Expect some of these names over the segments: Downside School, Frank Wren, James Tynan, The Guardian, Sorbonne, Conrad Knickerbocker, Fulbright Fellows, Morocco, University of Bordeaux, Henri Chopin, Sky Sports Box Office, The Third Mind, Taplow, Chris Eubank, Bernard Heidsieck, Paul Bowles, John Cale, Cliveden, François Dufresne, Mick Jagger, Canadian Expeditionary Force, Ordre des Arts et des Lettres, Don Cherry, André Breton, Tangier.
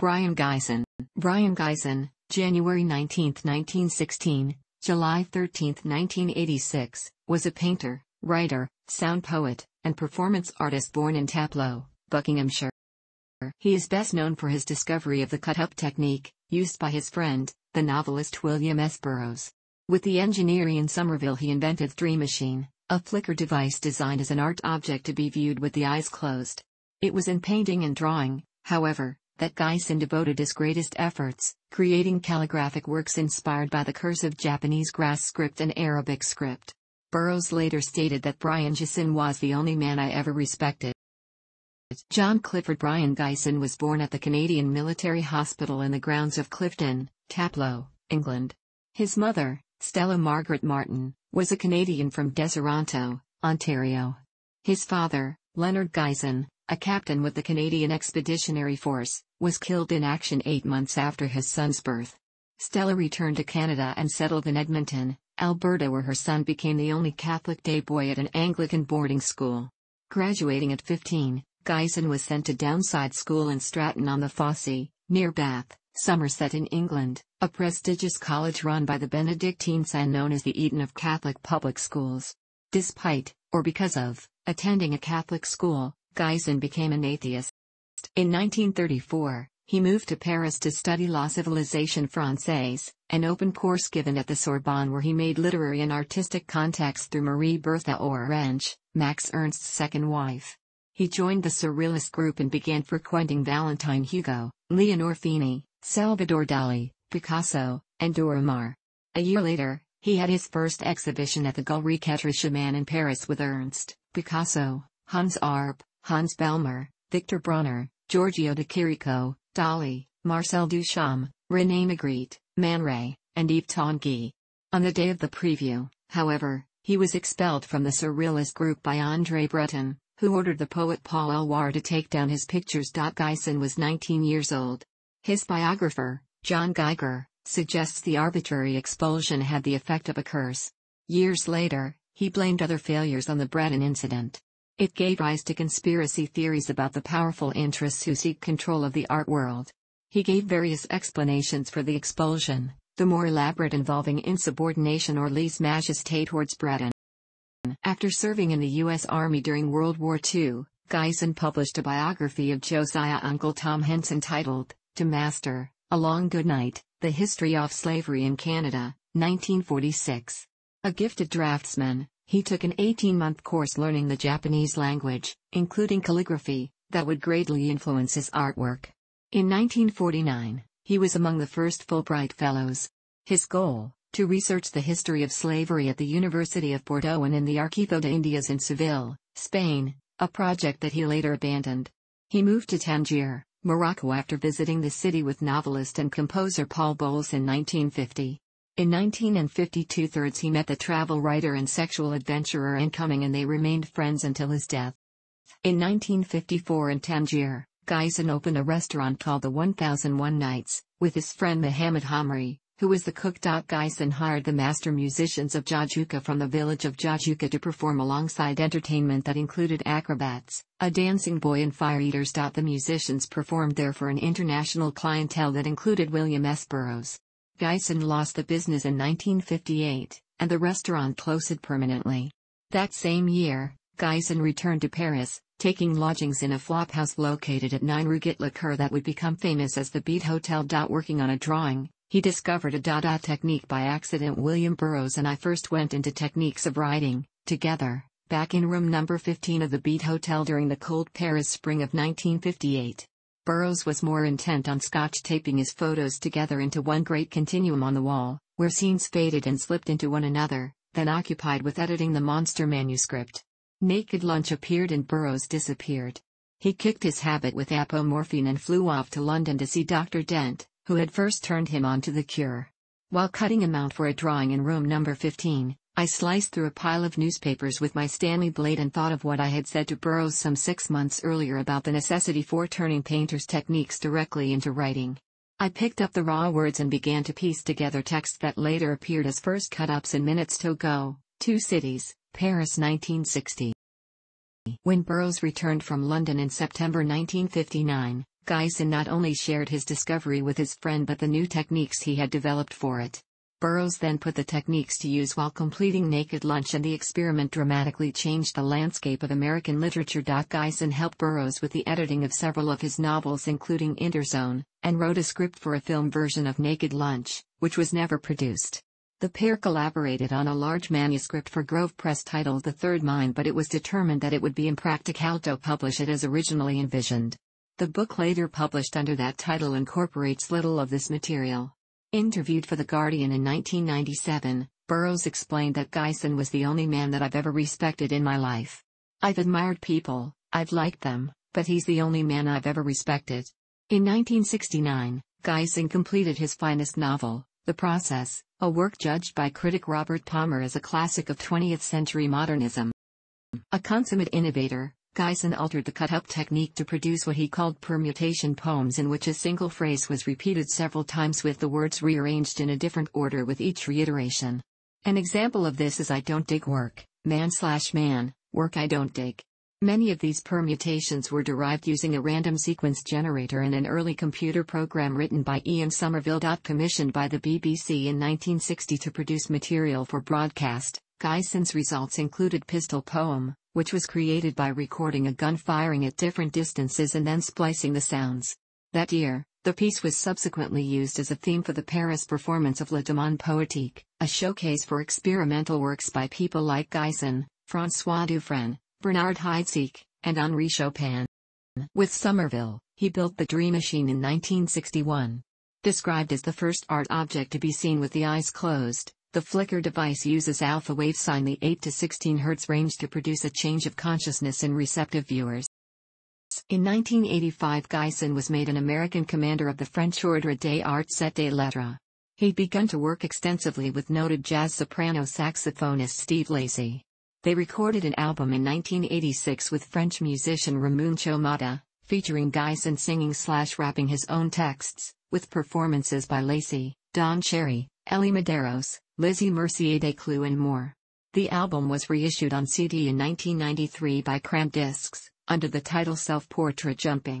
Brion Gysin. Brion Gysin, January 19, 1916, July 13, 1986, was a painter, writer, sound poet, and performance artist born in Taplow, Buckinghamshire. He is best known for his discovery of the cut-up technique, used by his friend, the novelist William S. Burroughs. With the engineer Ian Somerville he invented Dream Machine, a flicker device designed as an art object to be viewed with the eyes closed. It was in painting and drawing, however, that Gysin devoted his greatest efforts, creating calligraphic works inspired by the cursive Japanese grass script and Arabic script. Burroughs later stated that Brion Gysin was the only man I ever respected. John Clifford Brion Gysin was born at the Canadian Military Hospital in the grounds of Cliveden, Taplow, England. His mother, Stella Margaret Martin, was a Canadian from Deseronto, Ontario. His father, Leonard Gysin, a captain with the Canadian Expeditionary Force, was killed in action 8 months after his son's birth. Stella returned to Canada and settled in Edmonton, Alberta, where her son became the only Catholic day boy at an Anglican boarding school. Graduating at 15, Gysin was sent to Downside School in Stratton on the Fosse, near Bath, Somerset in England, a prestigious college run by the Benedictines and known as the Eton of Catholic public schools. Despite, or because of, attending a Catholic school, Gysin became an atheist. In 1934, he moved to Paris to study La Civilisation Française, an open course given at the Sorbonne where he made literary and artistic contacts through Marie Berthe Aurenche, Max Ernst's second wife. He joined the Surrealist group and began frequenting Valentine Hugo, Leonor Fini, Salvador Dali, Picasso, and Dora Maar. A year later, he had his first exhibition at the Galerie Catherine Man in Paris with Ernst, Picasso, Hans Arp, Hans Palmer, Victor Bronner, Giorgio de Chirico, Dali, Marcel Duchamp, René Magritte, Man Ray, and Yves Tangier. On the day of the preview, however, he was expelled from the Surrealist group by André Breton, who ordered the poet Paul Eluard to take down his pictures. Gysin was 19 years old. His biographer, John Geiger, suggests the arbitrary expulsion had the effect of a curse. Years later, he blamed other failures on the Breton incident. It gave rise to conspiracy theories about the powerful interests who seek control of the art world. He gave various explanations for the expulsion, the more elaborate involving insubordination or lese majesté towards Breton. After serving in the U.S. Army during World War II, Gysin published a biography of Josiah Uncle Tom Hence entitled, To Master, A Long Good Night, The History of Slavery in Canada, 1946. A gifted draftsman, he took an 18-month course learning the Japanese language, including calligraphy, that would greatly influence his artwork. In 1949, he was among the first Fulbright Fellows. His goal, to research the history of slavery at the University of Bordeaux and in the Archivo de Indias in Seville, Spain, a project that he later abandoned. He moved to Tangier, Morocco after visiting the city with novelist and composer Paul Bowles in 1950. In 1952 he met the travel writer and sexual adventurer Incoming, and they remained friends until his death. In 1954 in Tangier, Gysin opened a restaurant called the 1001 Nights, with his friend Muhammad Hamri, who was the cook. Gysin hired the master musicians of Jajuka from the village of Jajuka to perform alongside entertainment that included acrobats, a dancing boy, and fire eaters. The musicians performed there for an international clientele that included William S. Burroughs. Gysin lost the business in 1958, and the restaurant closed permanently. That same year, Gysin returned to Paris, taking lodgings in a flophouse located at 9 Rue Gitlicoeur that would become famous as the Beat Hotel. Working on a drawing, he discovered a Dada technique by accident. William Burroughs and I first went into techniques of writing, together, back in room number 15 of the Beat Hotel during the cold Paris spring of 1958. Burroughs was more intent on scotch-taping his photos together into one great continuum on the wall, where scenes faded and slipped into one another, than occupied with editing the monster manuscript. Naked Lunch appeared and Burroughs disappeared. He kicked his habit with apomorphine and flew off to London to see Dr. Dent, who had first turned him on to the cure. While cutting him out for a drawing in room number 15, I sliced through a pile of newspapers with my Stanley blade and thought of what I had said to Burroughs some 6 months earlier about the necessity for turning painters' techniques directly into writing. I picked up the raw words and began to piece together text that later appeared as first cut-ups in Minutes to Go, Two Cities, Paris 1960. When Burroughs returned from London in September 1959, Gysin not only shared his discovery with his friend but the new techniques he had developed for it. Burroughs then put the techniques to use while completing Naked Lunch, and the experiment dramatically changed the landscape of American literature. Gysin helped Burroughs with the editing of several of his novels, including Interzone, and wrote a script for a film version of Naked Lunch, which was never produced. The pair collaborated on a large manuscript for Grove Press titled The Third Mind, but it was determined that it would be impractical to publish it as originally envisioned. The book later published under that title incorporates little of this material. Interviewed for The Guardian in 1997, Burroughs explained that Gysin was the only man that I've ever respected in my life. I've admired people, I've liked them, but he's the only man I've ever respected. In 1969, Gysin completed his finest novel, The Process, a work judged by critic Robert Palmer as a classic of 20th-century modernism. A consummate innovator, Gysin altered the cut-up technique to produce what he called permutation poems, in which a single phrase was repeated several times with the words rearranged in a different order with each reiteration. An example of this is I don't dig work, man/man, work I don't dig. Many of these permutations were derived using a random sequence generator in an early computer program written by Ian Somerville. Commissioned by the BBC in 1960 to produce material for broadcast, Gysin's results included Pistol Poem, which was created by recording a gun firing at different distances and then splicing the sounds. That year, the piece was subsequently used as a theme for the Paris performance of Le Demande Poétique, a showcase for experimental works by people like Gysin, François Dufresne, Bernard Heidsieck, and Henri Chopin. With Somerville, he built the Dream Machine in 1961. Described as the first art object to be seen with the eyes closed, the Flicker device uses alpha wave sine the 8 to 16 Hz range to produce a change of consciousness in receptive viewers. In 1985, Gysin was made an American commander of the French Ordre des Arts et des Lettres. He'd begun to work extensively with noted jazz soprano saxophonist Steve Lacy. They recorded an album in 1986 with French musician Ramon Chomada, featuring Gysin singing/rapping his own texts, with performances by Lacy, Don Cherry, Ellie Medeiros, Lizzie Mercier-Desclous, and more. The album was reissued on CD in 1993 by Cramp Discs, under the title Self-Portrait Jumping.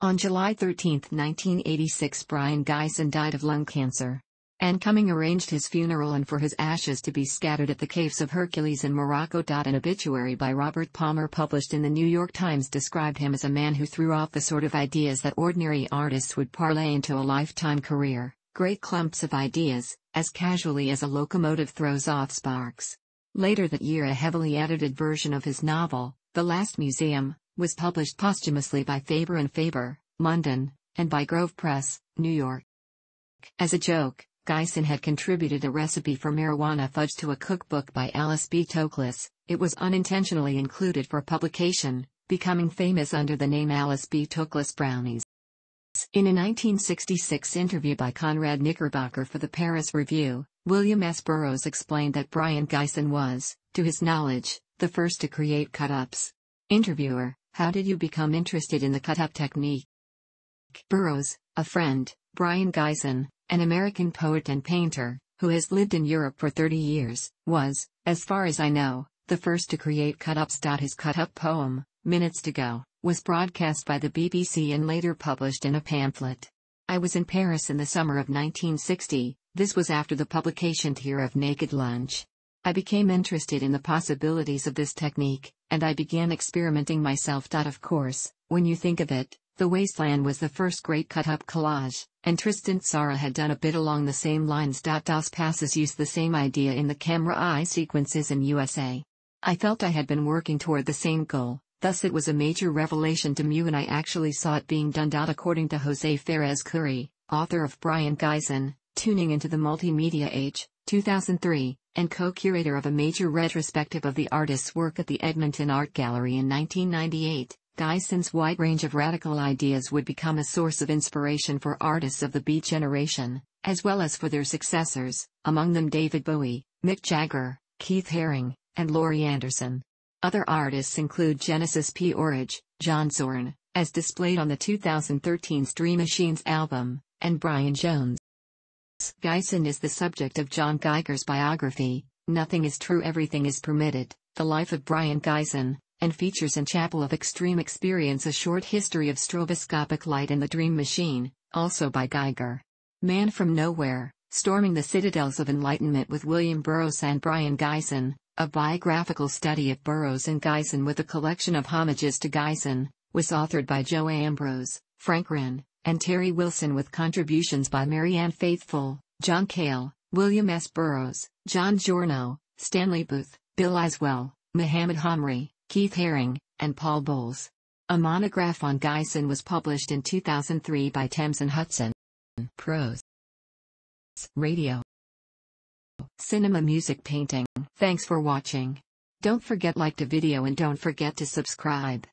On July 13, 1986, Brion Gysin died of lung cancer. Anne Cumming arranged his funeral and for his ashes to be scattered at the Caves of Hercules in Morocco. An obituary by Robert Palmer published in the New York Times described him as a man who threw off the sort of ideas that ordinary artists would parlay into a lifetime career. Great clumps of ideas, as casually as a locomotive throws off sparks. Later that year, a heavily edited version of his novel, The Last Museum, was published posthumously by Faber and Faber, London, and by Grove Press, New York. As a joke, Gysin had contributed a recipe for marijuana fudge to a cookbook by Alice B. Toklas. It was unintentionally included for publication, becoming famous under the name Alice B. Toklas Brownies. In a 1966 interview by Conrad Knickerbocker for the Paris Review, William S. Burroughs explained that Brion Gysin was, to his knowledge, the first to create cut-ups. Interviewer, how did you become interested in the cut-up technique? Burroughs, a friend, Brion Gysin, an American poet and painter, who has lived in Europe for 30 years, was, as far as I know, the first to create cut-ups. His cut-up poem, Minutes to Go, was broadcast by the BBC and later published in a pamphlet. I was in Paris in the summer of 1960, this was after the publication here of Naked Lunch. I became interested in the possibilities of this technique, and I began experimenting myself. Of course, when you think of it, The Wasteland was the first great cut-up collage, and Tristan Tzara had done a bit along the same lines. Dos Passes used the same idea in the camera eye sequences in USA. I felt I had been working toward the same goal. Thus it was a major revelation to me when I actually saw it being done. According to José Ferrez Curie, author of Brion Gysin, Tuning into the Multimedia Age, 2003, and co-curator of a major retrospective of the artist's work at the Edmonton Art Gallery in 1998, Gysin's wide range of radical ideas would become a source of inspiration for artists of the Beat generation, as well as for their successors, among them David Bowie, Mick Jagger, Keith Haring, and Laurie Anderson. Other artists include Genesis P. Orridge, John Zorn, as displayed on the 2013 Dream Machines album, and Brian Jones. Gysin is the subject of John Geiger's biography, Nothing is True, Everything is Permitted, The Life of Brion Gysin, and features in Chapel of Extreme Experience a short history of stroboscopic light and the Dream Machine, also by Geiger. Man from Nowhere, Storming the Citadels of Enlightenment with William Burroughs and Brion Gysin, a biographical study of Burroughs and Gysin with a collection of homages to Gysin, was authored by Joe Ambrose, Frank Wren, and Terry Wilson with contributions by Mary Ann Faithfull, John Cale, William S. Burroughs, John Giorno, Stanley Booth, Bill Laswell, Muhammad Hamri, Keith Haring, and Paul Bowles. A monograph on Gysin was published in 2003 by Thames and Hudson. Prose. Radio. Cinema Music Painting. Thanks for watching. Don't forget like the video and don't forget to subscribe.